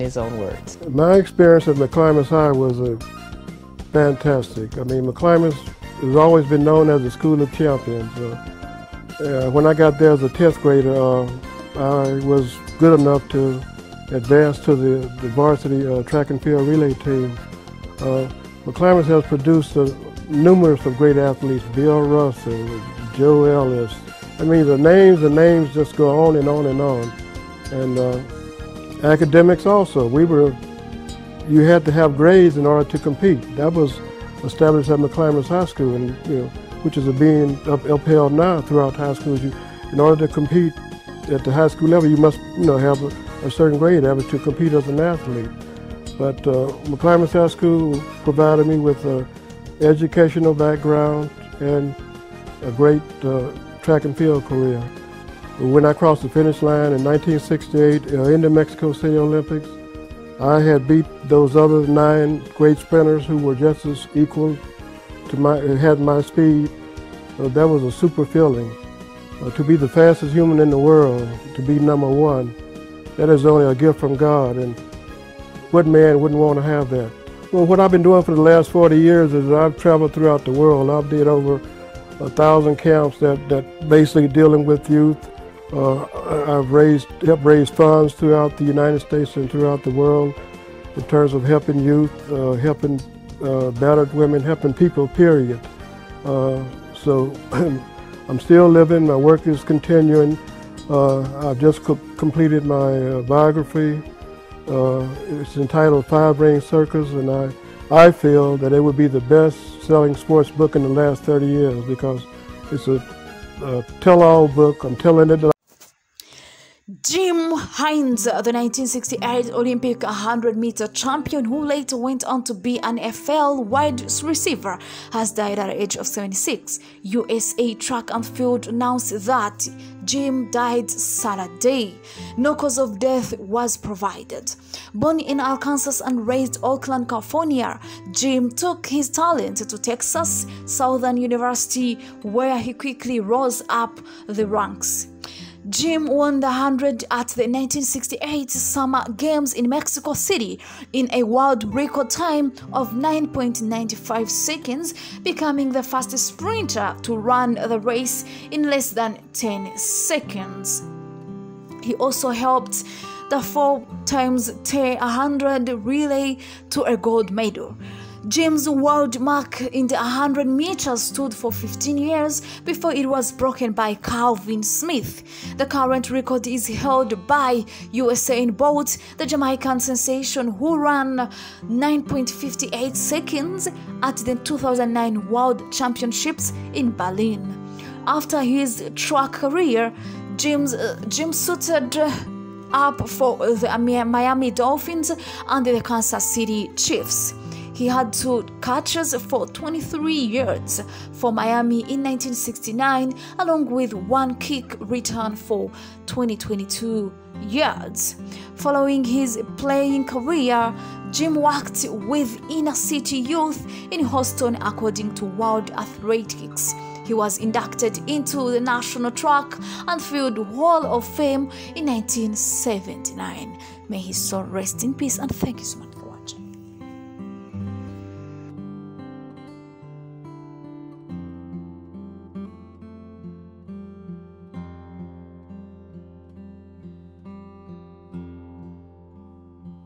his own words. My experience at McClymonds High was fantastic. I mean, McClymonds has always been known as the School of Champions. When I got there as a 10th grader, I was good enough to advance to the varsity track and field relay team. McClymonds has produced numerous of great athletes, Bill Russell, Joe Ellis. I mean, the names just go on and on and on. And academics also. You had to have grades in order to compete. That was established at McClymonds High School, and which is being upheld now throughout high schools. In order to compete at the high school level, you must have a certain grade average to compete as an athlete. But McClymonds High School provided me with an educational background and a great track and field career. When I crossed the finish line in 1968 in the Mexico City Olympics, I had beat those other 9 great sprinters who were just as equal to my speed. That was a super feeling. To be the fastest human in the world, to be #1, that is only a gift from God, and what man wouldn't want to have that? Well, what I've been doing for the last 40 years is I've traveled throughout the world. I've did over 1,000 camps that basically dealing with youth. I've helped raise funds throughout the United States and throughout the world in terms of helping youth, helping battered women, helping people, period. So I'm still living, my work is continuing. I've just completed my biography. It's entitled Five Ring Circus, and I feel that it would be the best-selling sports book in the last 30 years because it's a tell-all book. I'm telling it. Jim Hines, the 1968 Olympic 100-meter champion who later went on to be an NFL wide receiver, has died at the age of 76. USA Track and Field announced that Jim died Saturday. No cause of death was provided. Born in Arkansas and raised in Oakland, California, Jim took his talent to Texas Southern University, where he quickly rose up the ranks. Jim won the 100 at the 1968 Summer Games in Mexico City in a world record time of 9.95 seconds, becoming the fastest sprinter to run the race in less than 10 seconds. He also helped the 4x100 relay to a gold medal. Jim's world mark in the 100 meters stood for 15 years before it was broken by Calvin Smith. The current record is held by Usain Bolt, the Jamaican sensation who ran 9.58 seconds at the 2009 World Championships in Berlin. After his track career, Jim suited up for the Miami Dolphins and the Kansas City Chiefs. He had 2 catches for 23 yards for Miami in 1969, along with 1 kick return for 22 yards. Following his playing career, Jim worked with inner-city youth in Houston, according to World Athletics. He was inducted into the National Track and Field Hall of Fame in 1979. May his soul rest in peace, and thank you so much.